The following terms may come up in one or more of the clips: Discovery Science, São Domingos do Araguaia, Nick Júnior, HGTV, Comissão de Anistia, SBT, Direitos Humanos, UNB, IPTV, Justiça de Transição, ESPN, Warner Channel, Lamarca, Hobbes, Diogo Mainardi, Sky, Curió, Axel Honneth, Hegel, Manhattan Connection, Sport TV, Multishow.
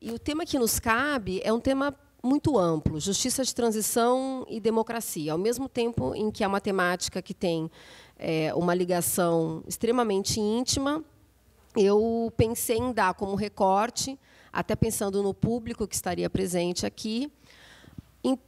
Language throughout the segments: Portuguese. E o tema que nos cabe é um tema muito amplo, justiça de transição e democracia, ao mesmo tempo em que é uma temática que tem uma ligação extremamente íntima. Eu pensei em dar como recorte, até pensando no público que estaria presente aqui,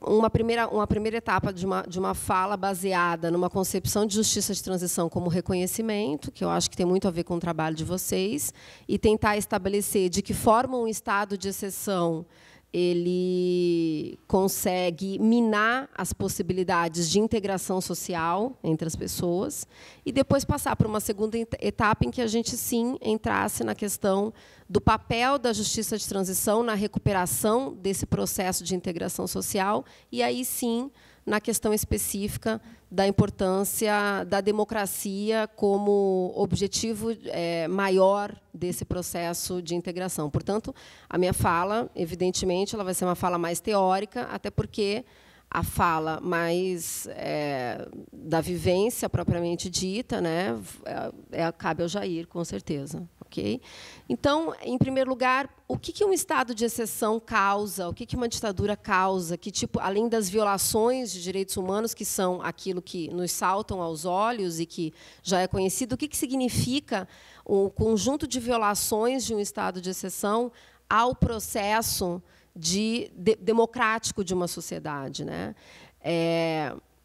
uma primeira etapa de uma fala baseada numa concepção de justiça de transição como reconhecimento, que eu acho que tem muito a ver com o trabalho de vocês, e tentar estabelecer de que forma um estado de exceção ele consegue minar as possibilidades de integração social entre as pessoas, e depois passar para uma segunda etapa em que a gente, sim, entrasse na questão do papel da justiça de transição na recuperação desse processo de integração social, e aí, sim, na questão específica da importância da democracia como objetivo maior desse processo de integração. Portanto, a minha fala, evidentemente, ela vai ser uma fala mais teórica, até porque a fala mais da vivência propriamente dita, né, cabe ao Jair, com certeza. Okay? Então, em primeiro lugar, o que um estado de exceção causa, o que uma ditadura causa, que tipo, além das violações de direitos humanos, que são aquilo que nos saltam aos olhos e que já é conhecido, o que significa o conjunto de violações de um estado de exceção ao processo democrático de uma sociedade, né?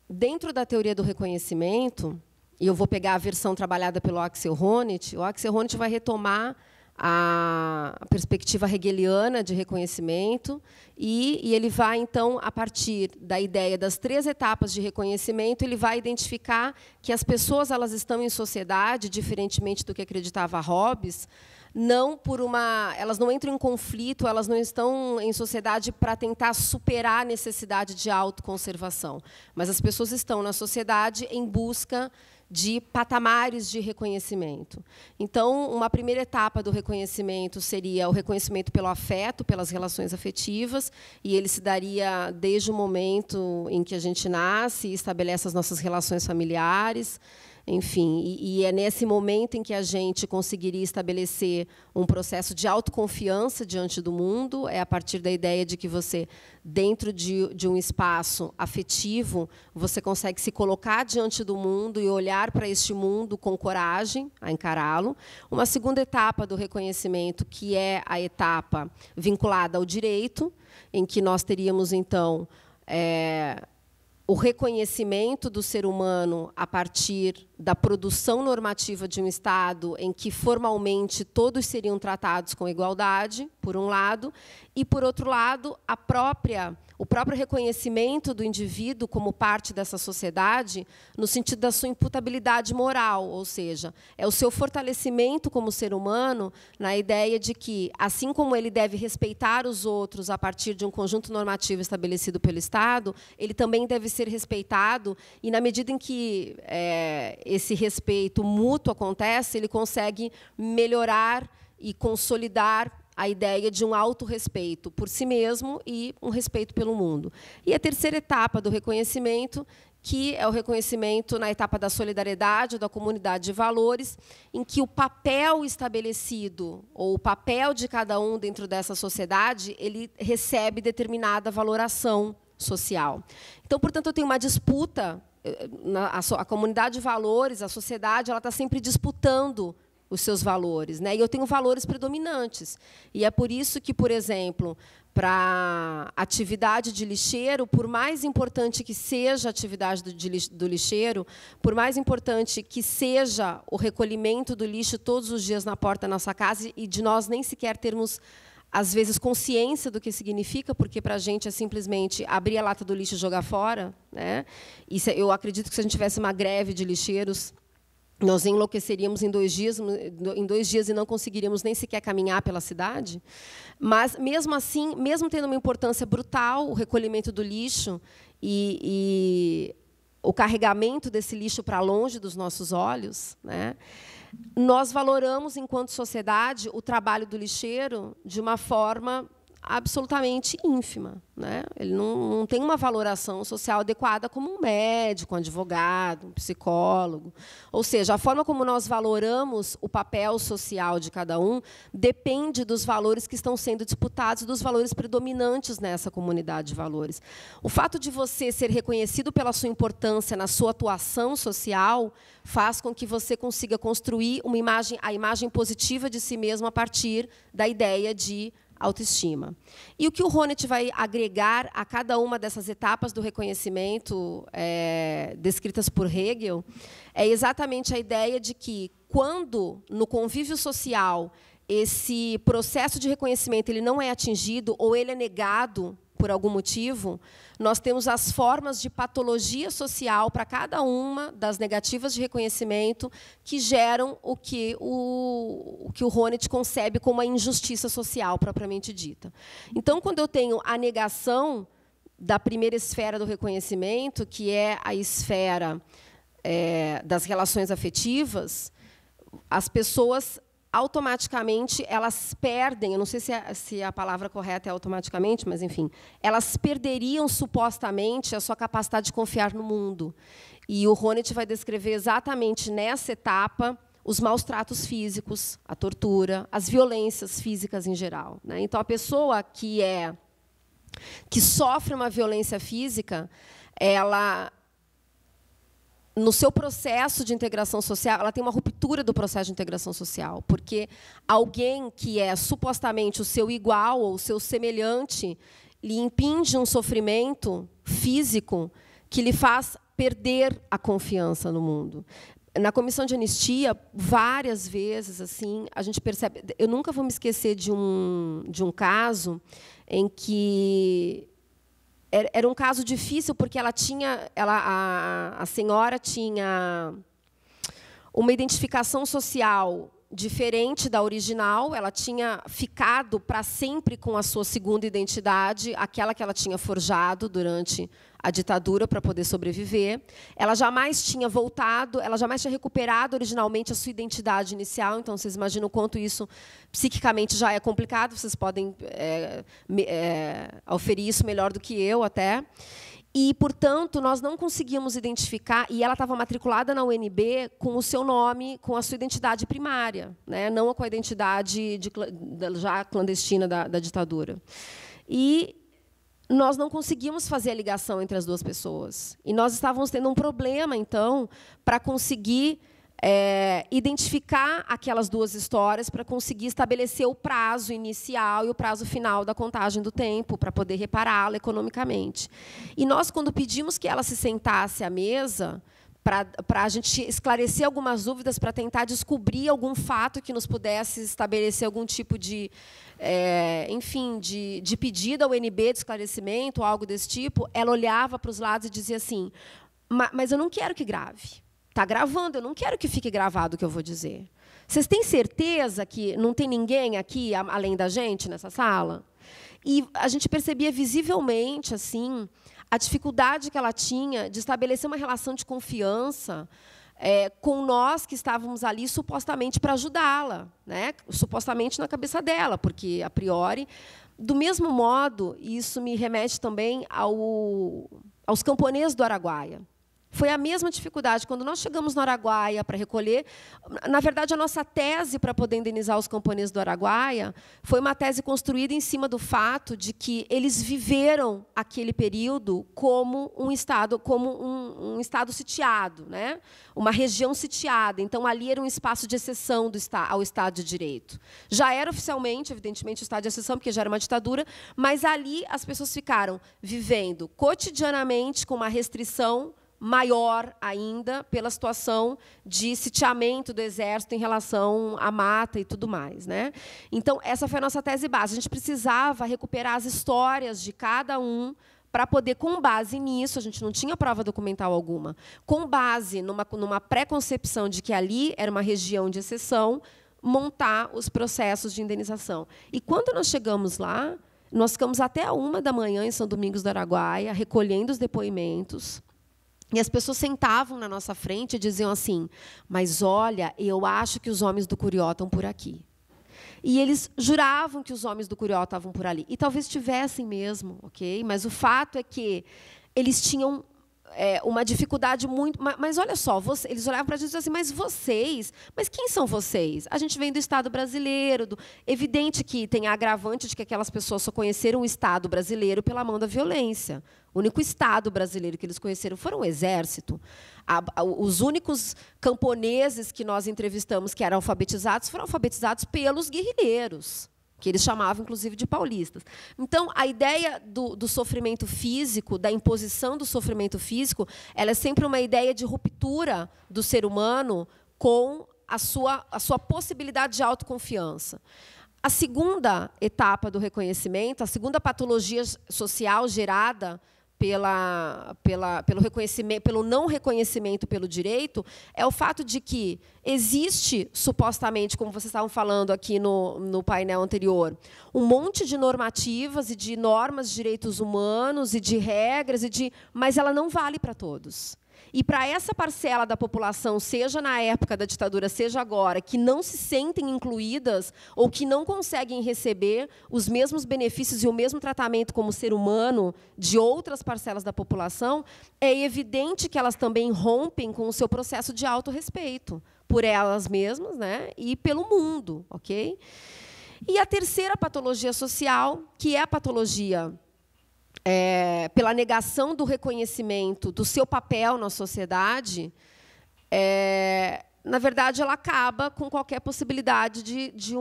Dentro da teoria do reconhecimento, e eu vou pegar a versão trabalhada pelo Axel Honneth, o Axel Honneth vai retomar a perspectiva hegeliana de reconhecimento, e ele vai, então, a partir da ideia das três etapas de reconhecimento, ele vai identificar que as pessoas elas estão em sociedade, diferentemente do que acreditava Hobbes, não por uma, elas não entram em conflito, elas não estão em sociedade para tentar superar a necessidade de autoconservação, mas as pessoas estão na sociedade em busca de patamares de reconhecimento. Então, uma primeira etapa do reconhecimento seria o reconhecimento pelo afeto, pelas relações afetivas, e ele se daria desde o momento em que a gente nasce e estabelece as nossas relações familiares, enfim, e é nesse momento em que a gente conseguiria estabelecer um processo de autoconfiança diante do mundo, é a partir da ideia de que você, dentro de um espaço afetivo, você consegue se colocar diante do mundo e olhar para este mundo com coragem, a encará-lo. Uma segunda etapa do reconhecimento, que é a etapa vinculada ao direito, em que nós teríamos, então, o reconhecimento do ser humano a partir da produção normativa de um Estado em que, formalmente, todos seriam tratados com igualdade, por um lado, e, por outro lado, o próprio reconhecimento do indivíduo como parte dessa sociedade no sentido da sua imputabilidade moral, ou seja, é o seu fortalecimento como ser humano na ideia de que, assim como ele deve respeitar os outros a partir de um conjunto normativo estabelecido pelo Estado, ele também deve ser respeitado, e, na medida em que esse respeito mútuo acontece, ele consegue melhorar e consolidar a ideia de um autorrespeito por si mesmo e um respeito pelo mundo. E a terceira etapa do reconhecimento, que é o reconhecimento na etapa da solidariedade, da comunidade de valores, em que o papel estabelecido, ou o papel de cada um dentro dessa sociedade, ele recebe determinada valoração social. Então, portanto, eu tenho uma disputa, a comunidade de valores, a sociedade, ela está sempre disputando os seus valores, né? E eu tenho valores predominantes. E é por isso que, por exemplo, para a atividade de lixeiro, por mais importante que seja a atividade do lixeiro, por mais importante que seja o recolhimento do lixo todos os dias na porta da nossa casa, e de nós nem sequer termos, às vezes, consciência do que significa, porque para a gente é simplesmente abrir a lata do lixo e jogar fora, né? E eu acredito que, se a gente tivesse uma greve de lixeiros, nós enlouqueceríamos em dois dias e não conseguiríamos nem sequer caminhar pela cidade. Mas, mesmo assim, mesmo tendo uma importância brutal o recolhimento do lixo e o carregamento desse lixo para longe dos nossos olhos, né, nós valoramos, enquanto sociedade, o trabalho do lixeiro de uma forma absolutamente ínfima, né? Ele não tem uma valoração social adequada como um médico, um advogado, um psicólogo. Ou seja, a forma como nós valoramos o papel social de cada um depende dos valores que estão sendo disputados, dos valores predominantes nessa comunidade de valores. O fato de você ser reconhecido pela sua importância na sua atuação social faz com que você consiga construir uma imagem, a imagem positiva de si mesmo a partir da ideia de autoestima. E o que o Honneth vai agregar a cada uma dessas etapas do reconhecimento descritas por Hegel é exatamente a ideia de que, quando no convívio social esse processo de reconhecimento ele não é atingido ou ele é negado por algum motivo, nós temos as formas de patologia social para cada uma das negativas de reconhecimento que geram o que o Honneth concebe como a injustiça social propriamente dita. Então, quando eu tenho a negação da primeira esfera do reconhecimento, que é a esfera das relações afetivas, as pessoas automaticamente elas perdem, eu não sei se a palavra correta é automaticamente, mas, enfim, elas perderiam, supostamente, a sua capacidade de confiar no mundo. E o Honneth vai descrever exatamente nessa etapa os maus tratos físicos, a tortura, as violências físicas em geral, né? Então, a pessoa que sofre uma violência física, ela, no seu processo de integração social, ela tem uma ruptura do processo de integração social, porque alguém que é supostamente o seu igual ou o seu semelhante lhe impinge um sofrimento físico que lhe faz perder a confiança no mundo. Na Comissão de Anistia, várias vezes, assim, a gente percebe... Eu nunca vou me esquecer de um caso em que... Era um caso difícil, porque a senhora tinha uma identificação social diferente da original, ela tinha ficado para sempre com a sua segunda identidade, aquela que ela tinha forjado durante a ditadura para poder sobreviver. Ela jamais tinha voltado, ela jamais tinha recuperado originalmente a sua identidade inicial, então vocês imaginam o quanto isso psiquicamente já é complicado, vocês podem auferir isso melhor do que eu até. E, portanto, nós não conseguíamos identificar, e ela estava matriculada na UNB com o seu nome, com a sua identidade primária, né? Não com a identidade já clandestina da ditadura. E nós não conseguíamos fazer a ligação entre as duas pessoas. E nós estávamos tendo um problema, então, para conseguir identificar aquelas duas histórias, para conseguir estabelecer o prazo inicial e o prazo final da contagem do tempo, para poder repará-la economicamente. E nós, quando pedimos que ela se sentasse à mesa, para a gente esclarecer algumas dúvidas, para tentar descobrir algum fato que nos pudesse estabelecer algum tipo de, enfim, de pedido ao UNB de esclarecimento, algo desse tipo, ela olhava para os lados e dizia assim, mas eu não quero que grave. Está gravando, eu não quero que fique gravado o que eu vou dizer. Vocês têm certeza que não tem ninguém aqui, além da gente, nessa sala? E a gente percebia visivelmente assim a dificuldade que ela tinha de estabelecer uma relação de confiança com nós que estávamos ali supostamente para ajudá-la, né? Supostamente na cabeça dela, porque, a priori, do mesmo modo, isso me remete também aos camponeses do Araguaia. Foi a mesma dificuldade. Quando nós chegamos no Araguaia para recolher, na verdade, a nossa tese para poder indenizar os camponeses do Araguaia foi uma tese construída em cima do fato de que eles viveram aquele período como um estado sitiado, né? Uma região sitiada. Então, ali era um espaço de exceção ao Estado de Direito. Já era oficialmente, evidentemente, o Estado de exceção, porque já era uma ditadura, mas ali as pessoas ficaram vivendo cotidianamente com uma restrição maior ainda pela situação de sitiamento do Exército em relação à mata e tudo mais, né? Então, essa foi a nossa tese base. A gente precisava recuperar as histórias de cada um para poder, com base nisso, a gente não tinha prova documental alguma, com base numa pré-concepção de que ali era uma região de exceção, montar os processos de indenização. E, quando nós chegamos lá, nós ficamos até 1 da manhã em São Domingos do Araguaia, recolhendo os depoimentos. E as pessoas sentavam na nossa frente e diziam assim, mas, olha, eu acho que os homens do Curió estão por aqui. E eles juravam que os homens do Curió estavam por ali. E talvez tivessem mesmo, ok? Mas o fato é que eles tinham uma dificuldade muito... Mas olha só, eles olhavam para a gente e diziam assim, mas vocês? Mas quem são vocês? A gente vem do Estado brasileiro. Evidente que tem a agravante de que aquelas pessoas só conheceram o Estado brasileiro pela mão da violência. O único Estado brasileiro que eles conheceram foram o Exército. Os únicos camponeses que nós entrevistamos que eram alfabetizados foram alfabetizados pelos guerrilheiros, que eles chamavam, inclusive, de paulistas. Então, a ideia do sofrimento físico, da imposição do sofrimento físico, ela é sempre uma ideia de ruptura do ser humano com a sua possibilidade de autoconfiança. A segunda etapa do reconhecimento, a segunda patologia social gerada pelo reconhecimento, pelo não reconhecimento pelo direito, é o fato de que existe, supostamente, como vocês estavam falando aqui no painel anterior, um monte de normativas e de normas de direitos humanos e de regras, mas ela não vale para todos. E para essa parcela da população, seja na época da ditadura, seja agora, que não se sentem incluídas ou que não conseguem receber os mesmos benefícios e o mesmo tratamento como ser humano de outras parcelas da população, é evidente que elas também rompem com o seu processo de autorrespeito por elas mesmas, né, e pelo mundo. Okay? E a terceira patologia social, que é a patologia... pela negação do reconhecimento do seu papel na sociedade, na verdade, ela acaba com qualquer possibilidade de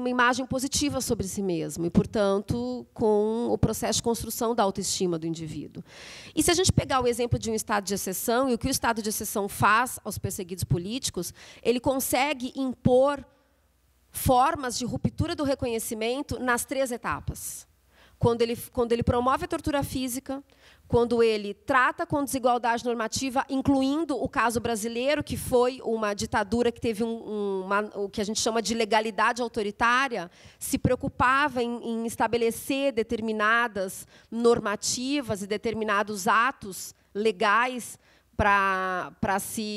uma imagem positiva sobre si mesmo e, portanto, com o processo de construção da autoestima do indivíduo. E se a gente pegar o exemplo de um estado de exceção, e o que o estado de exceção faz aos perseguidos políticos, ele consegue impor formas de ruptura do reconhecimento nas três etapas. Quando ele promove a tortura física, quando ele trata com desigualdade normativa, incluindo o caso brasileiro, que foi uma ditadura que teve o que a gente chama de legalidade autoritária, se preocupava em estabelecer determinadas normativas e determinados atos legais para se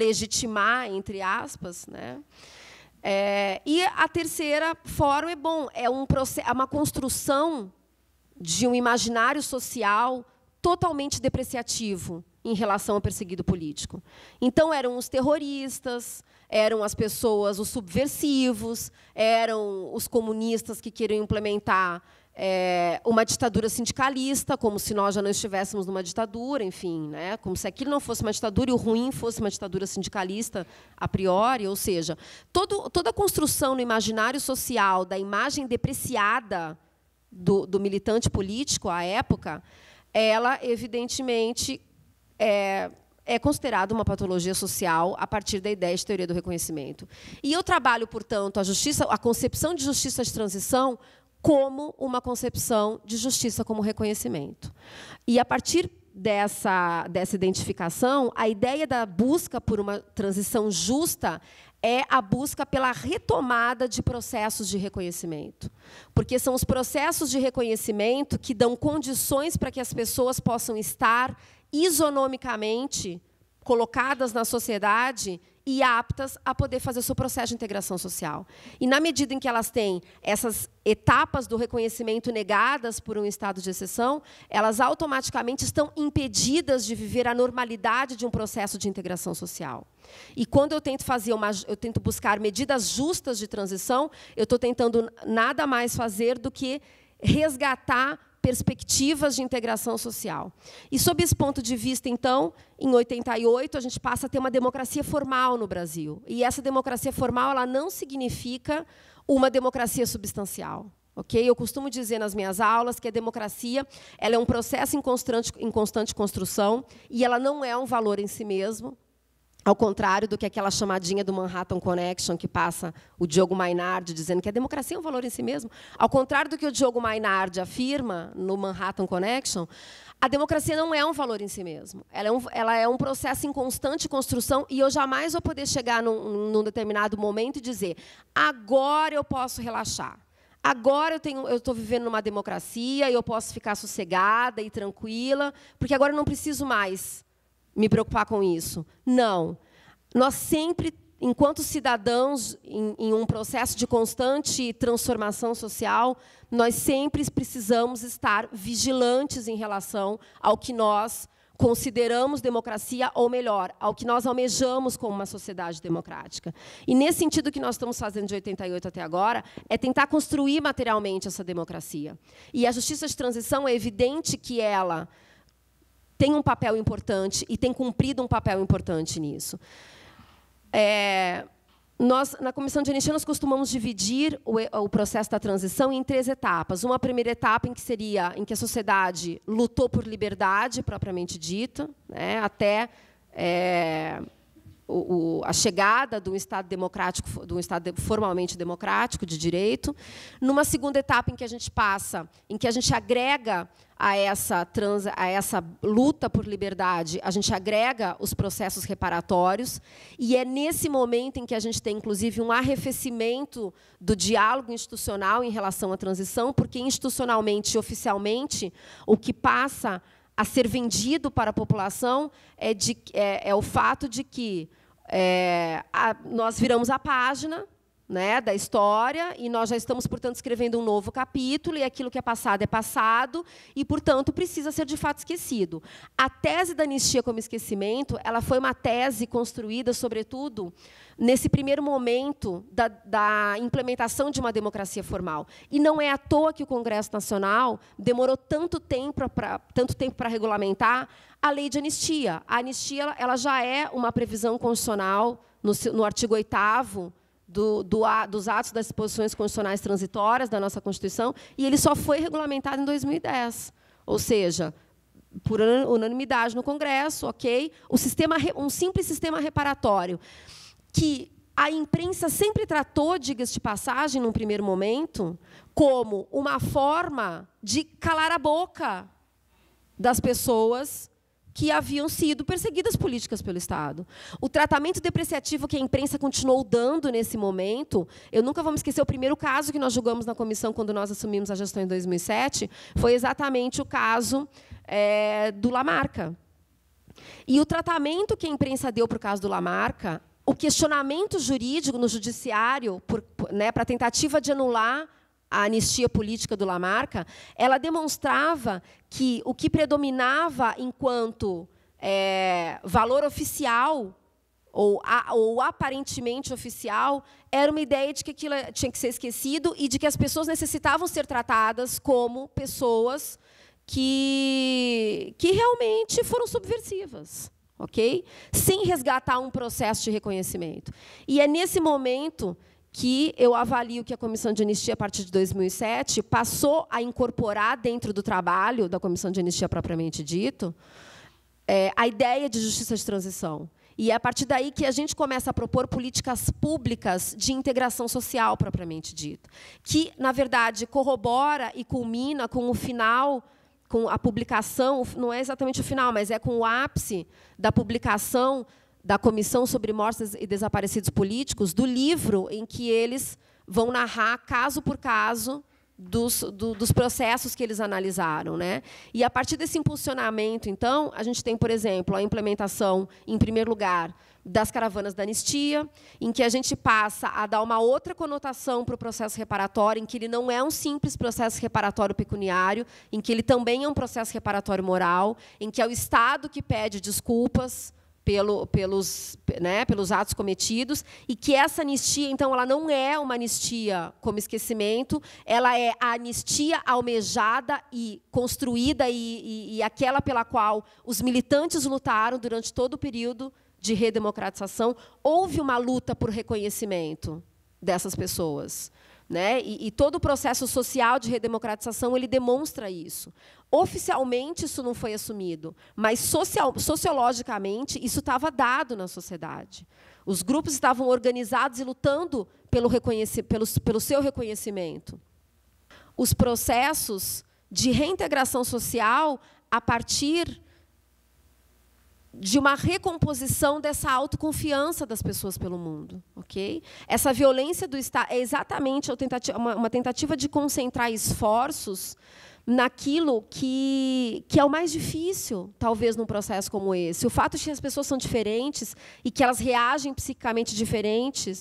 legitimar, entre aspas, né? E a terceira forma é uma construção de um imaginário social totalmente depreciativo em relação ao perseguido político. Então, eram os terroristas, eram as pessoas, os subversivos, eram os comunistas que queriam implementar uma ditadura sindicalista, como se nós já não estivéssemos numa ditadura, enfim, né? Como se aquilo não fosse uma ditadura e o ruim fosse uma ditadura sindicalista a priori, ou seja, toda a construção no imaginário social da imagem depreciada do militante político à época, ela, evidentemente, é considerada uma patologia social a partir da ideia de teoria do reconhecimento. E eu trabalho, portanto, a concepção de justiça de transição como uma concepção de justiça como reconhecimento. E, a partir dessa identificação, a ideia da busca por uma transição justa é a busca pela retomada de processos de reconhecimento. Porque são os processos de reconhecimento que dão condições para que as pessoas possam estar isonomicamente colocadas na sociedade e aptas a poder fazer o seu processo de integração social. E, na medida em que elas têm essas etapas do reconhecimento negadas por um estado de exceção, elas automaticamente estão impedidas de viver a normalidade de um processo de integração social. E, quando eu tento buscar medidas justas de transição, eu estou tentando nada mais fazer do que resgatar perspectivas de integração social. E, sob esse ponto de vista, então, em 88, a gente passa a ter uma democracia formal no Brasil. E essa democracia formal ela não significa uma democracia substancial. Okay? Eu costumo dizer nas minhas aulas que a democracia ela é um processo em constante construção e ela não é um valor em si mesmo, ao contrário do que aquela chamadinha do Manhattan Connection que passa o Diogo Mainardi dizendo que a democracia é um valor em si mesmo. Ao contrário do que o Diogo Mainardi afirma no Manhattan Connection, a democracia não é um valor em si mesmo. Ela é um processo em constante construção e eu jamais vou poder chegar num determinado momento e dizer agora eu posso relaxar. Agora eu estou vivendo numa democracia e eu posso ficar sossegada e tranquila, porque agora eu não preciso mais me preocupar com isso. Não. Nós sempre enquanto cidadãos, em um processo de constante transformação social, nós sempre precisamos estar vigilantes em relação ao que nós consideramos democracia, ou melhor, ao que nós almejamos como uma sociedade democrática. E, nesse sentido que nós estamos fazendo de 88 até agora, é tentar construir materialmente essa democracia. E a justiça de transição, é evidente que ela tem um papel importante e tem cumprido um papel importante nisso. Nós, na Comissão de Anistia, nós costumamos dividir o processo da transição em 3 etapas. Uma primeira etapa em que a sociedade lutou por liberdade, propriamente dita, né, até a chegada de um Estado democrático, de um Estado formalmente democrático, de direito. Numa segunda etapa em que a gente agrega a essa luta por liberdade, a gente agrega os processos reparatórios, e é nesse momento em que a gente tem, inclusive, um arrefecimento do diálogo institucional em relação à transição, porque, institucionalmente e oficialmente, o que passa a ser vendido para a população é o fato de que nós viramos a página, né, da história, e nós já estamos, portanto, escrevendo um novo capítulo, e aquilo que é passado, e, portanto, precisa ser, de fato, esquecido. A tese da anistia como esquecimento, ela foi uma tese construída, sobretudo, nesse primeiro momento da implementação de uma democracia formal. E não é à toa que o Congresso Nacional demorou tanto tempo para regulamentar a lei de anistia. A anistia ela já é uma previsão constitucional, no artigo 8º, dos atos das disposições constitucionais transitórias da nossa Constituição, e ele só foi regulamentado em 2010, ou seja, por unanimidade no Congresso, ok? Um simples sistema reparatório, que a imprensa sempre tratou, diga-se de passagem, num primeiro momento, como uma forma de calar a boca das pessoas que haviam sido perseguidas políticas pelo Estado. O tratamento depreciativo que a imprensa continuou dando nesse momento, eu nunca vou me esquecer, o primeiro caso que nós julgamos na comissão quando nós assumimos a gestão em 2007 foi exatamente o caso do Lamarca. E o tratamento que a imprensa deu para o caso do Lamarca, o questionamento jurídico no judiciário para a tentativa de anular a anistia política do Lamarca, ela demonstrava que o que predominava enquanto valor oficial, ou aparentemente oficial, era uma ideia de que aquilo tinha que ser esquecido e de que as pessoas necessitavam ser tratadas como pessoas que realmente foram subversivas. Okay? Sem resgatar um processo de reconhecimento. E é nesse momento que eu avalio que a Comissão de Anistia, a partir de 2007, passou a incorporar dentro do trabalho da Comissão de Anistia propriamente dito a ideia de justiça de transição. E é a partir daí que a gente começa a propor políticas públicas de integração social propriamente dito, que, na verdade, corrobora e culmina com o final, com a publicação, não é exatamente o final, mas é com o ápice da publicação da Comissão sobre Mortos e Desaparecidos Políticos, do livro em que eles vão narrar, caso por caso, dos processos que eles analisaram, né? E, a partir desse impulsionamento, então, a gente tem, por exemplo, a implementação, em primeiro lugar, das caravanas da anistia, em que a gente passa a dar uma outra conotação para o processo reparatório, em que ele não é um simples processo reparatório pecuniário, em que ele também é um processo reparatório moral, em que é o Estado que pede desculpas pelos atos cometidos, e que essa anistia, então, ela não é uma anistia como esquecimento, ela é a anistia almejada e construída e aquela pela qual os militantes lutaram durante todo o período de redemocratização. Houve uma luta por reconhecimento dessas pessoas, né? E todo o processo social de redemocratização ele demonstra isso. Oficialmente, isso não foi assumido, mas sociologicamente, isso estava dado na sociedade. Os grupos estavam organizados e lutando pelo seu reconhecimento. Os processos de reintegração social a partir de uma recomposição dessa autoconfiança das pessoas pelo mundo. Okay? Essa violência do Estado é exatamente uma tentativa de concentrar esforços naquilo que é o mais difícil, talvez, num processo como esse. O fato de que as pessoas são diferentes e que elas reagem psicicamente diferente,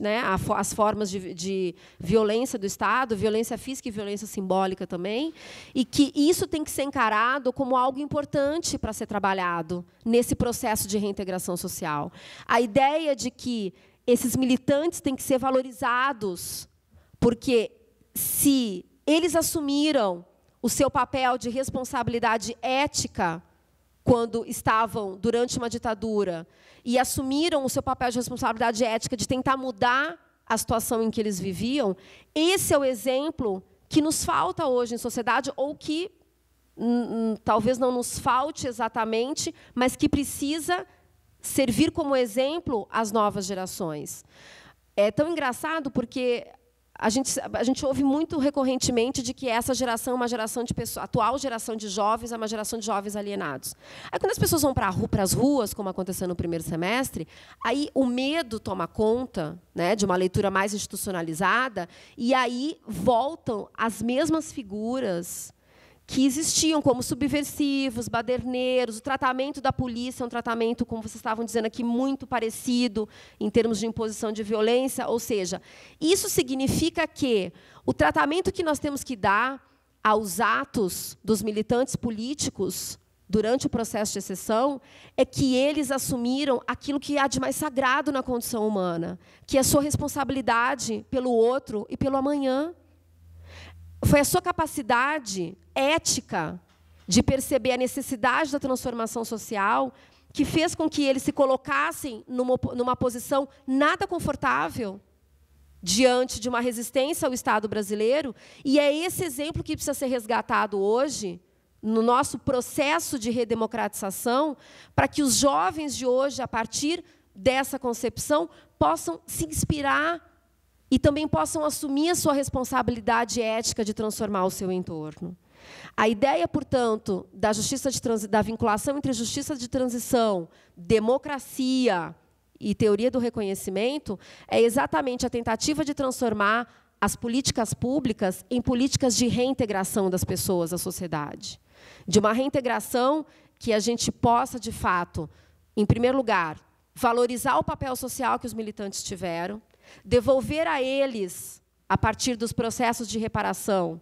né, às formas de violência do Estado, violência física e violência simbólica também, e que isso tem que ser encarado como algo importante para ser trabalhado nesse processo de reintegração social. A ideia de que esses militantes têm que ser valorizados, porque se eles assumiram o seu papel de responsabilidade ética quando estavam durante uma ditadura e assumiram o seu papel de responsabilidade ética de tentar mudar a situação em que eles viviam, esse é o exemplo que nos falta hoje em sociedade, ou que talvez não nos falte exatamente, mas que precisa servir como exemplo às novas gerações. É tão engraçado porque a gente ouve muito recorrentemente de que essa geração é uma geração de pessoas, a atual geração de jovens é uma geração de jovens alienados. Aí, quando as pessoas vão para as ruas, como aconteceu no primeiro semestre, aí o medo toma conta, né, de uma leitura mais institucionalizada, e aí voltam as mesmas figuras que existiam como subversivos, baderneiros. O tratamento da polícia é um tratamento, como vocês estavam dizendo aqui, muito parecido em termos de imposição de violência. Ou seja, isso significa que o tratamento que nós temos que dar aos atos dos militantes políticos durante o processo de exceção é que eles assumiram aquilo que há de mais sagrado na condição humana, que é a sua responsabilidade pelo outro e pelo amanhã. Foi a sua capacidade ética de perceber a necessidade da transformação social que fez com que eles se colocassem numa posição nada confortável diante de uma resistência ao Estado brasileiro. E é esse exemplo que precisa ser resgatado hoje, no nosso processo de redemocratização, para que os jovens de hoje, a partir dessa concepção, possam se inspirar e também possam assumir a sua responsabilidade ética de transformar o seu entorno. A ideia, portanto, da justiça da vinculação entre justiça de transição, democracia e teoria do reconhecimento é exatamente a tentativa de transformar as políticas públicas em políticas de reintegração das pessoas à sociedade. De uma reintegração que a gente possa, de fato, em primeiro lugar, valorizar o papel social que os militantes tiveram, devolver a eles, a partir dos processos de reparação,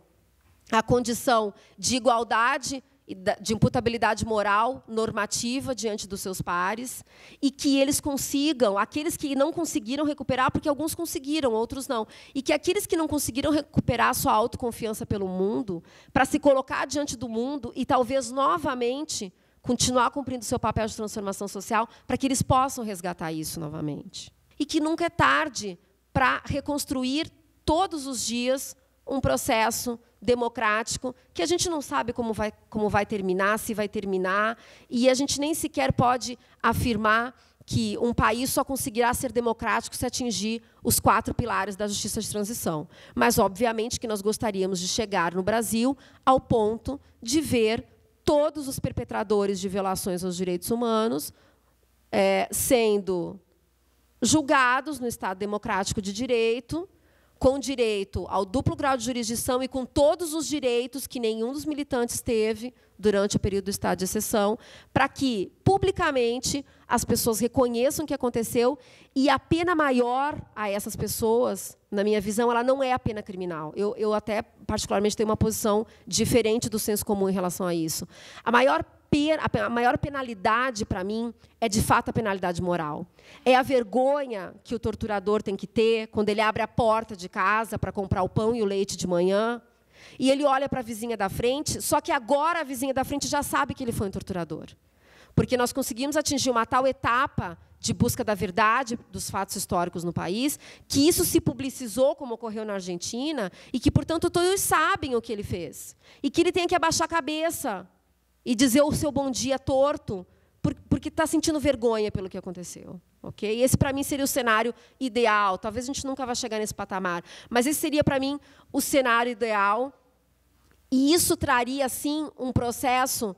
a condição de igualdade e de imputabilidade moral, normativa, diante dos seus pares, e que eles consigam, aqueles que não conseguiram recuperar, porque alguns conseguiram, outros não, e que aqueles que não conseguiram recuperar sua autoconfiança pelo mundo, para se colocar diante do mundo e, talvez, novamente, continuar cumprindo seu papel de transformação social, para que eles possam resgatar isso novamente. E que nunca é tarde para reconstruir todos os dias um processo democrático que a gente não sabe como vai terminar, se vai terminar, e a gente nem sequer pode afirmar que um país só conseguirá ser democrático se atingir os 4 pilares da justiça de transição. Mas, obviamente, que nós gostaríamos de chegar no Brasil ao ponto de ver todos os perpetradores de violações aos direitos humanos sendo julgados no Estado democrático de direito, com direito ao duplo grau de jurisdição e com todos os direitos que nenhum dos militantes teve durante o período do estado de exceção, para que, publicamente, as pessoas reconheçam o que aconteceu, e a pena maior a essas pessoas, na minha visão, ela não é a pena criminal. Eu até, particularmente, tenho uma posição diferente do senso comum em relação a isso. A maior penalidade, para mim, é, de fato, a penalidade moral. É a vergonha que o torturador tem que ter quando ele abre a porta de casa para comprar o pão e o leite de manhã, e ele olha para a vizinha da frente, só que agora a vizinha da frente já sabe que ele foi um torturador. Porque nós conseguimos atingir uma tal etapa de busca da verdade dos fatos históricos no país, que isso se publicizou, como ocorreu na Argentina, e que, portanto, todos sabem o que ele fez. E que ele tem que abaixar a cabeça e dizer o seu bom dia torto, porque está sentindo vergonha pelo que aconteceu. Okay? Esse, para mim, seria o cenário ideal. Talvez a gente nunca vá chegar nesse patamar, mas esse seria, para mim, o cenário ideal. E isso traria, sim, um processo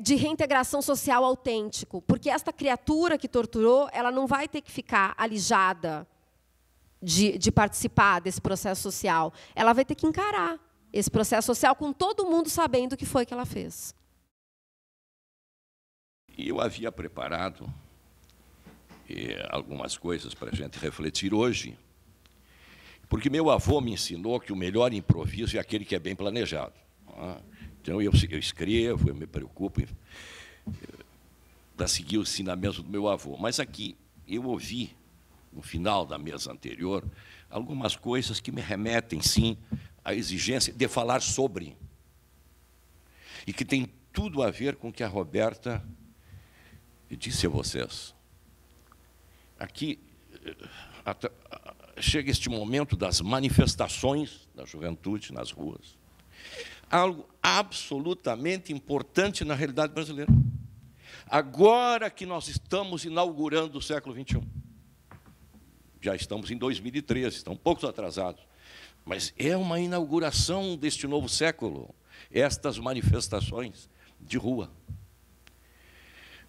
de reintegração social autêntico, porque esta criatura que torturou, ela não vai ter que ficar alijada de participar desse processo social. Ela vai ter que encarar esse processo social com todo mundo sabendo o que foi que ela fez. Eu havia preparado algumas coisas para a gente refletir hoje, porque meu avô me ensinou que o melhor improviso é aquele que é bem planejado. Então, eu escrevo, eu me preocupo para seguir os ensinamentos do meu avô. Mas aqui eu ouvi, no final da mesa anterior, algumas coisas que me remetem, sim, à exigência de falar sobre, e que tem tudo a ver com o que a Roberta disse a vocês. Aqui chega este momento das manifestações da juventude nas ruas, algo absolutamente importante na realidade brasileira. Agora que nós estamos inaugurando o século XXI, já estamos em 2013, estão poucos atrasados, mas é uma inauguração deste novo século, estas manifestações de rua.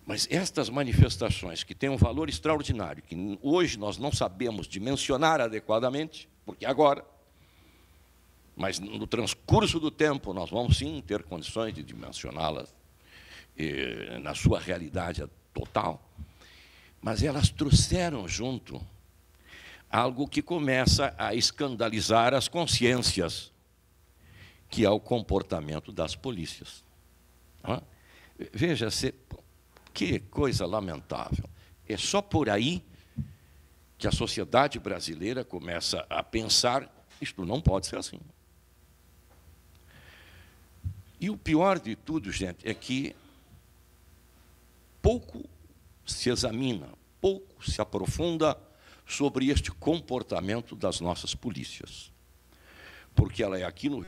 Mas estas manifestações, que têm um valor extraordinário, que hoje nós não sabemos dimensionar adequadamente, porque agora, mas no transcurso do tempo nós vamos, sim, ter condições de dimensioná-las na sua realidade total, mas elas trouxeram junto algo que começa a escandalizar as consciências, que é o comportamento das polícias. Veja, que coisa lamentável. É só por aí que a sociedade brasileira começa a pensar: isto não pode ser assim. E o pior de tudo, gente, é que pouco se examina, pouco se aprofunda sobre este comportamento das nossas polícias, porque ela é aqui no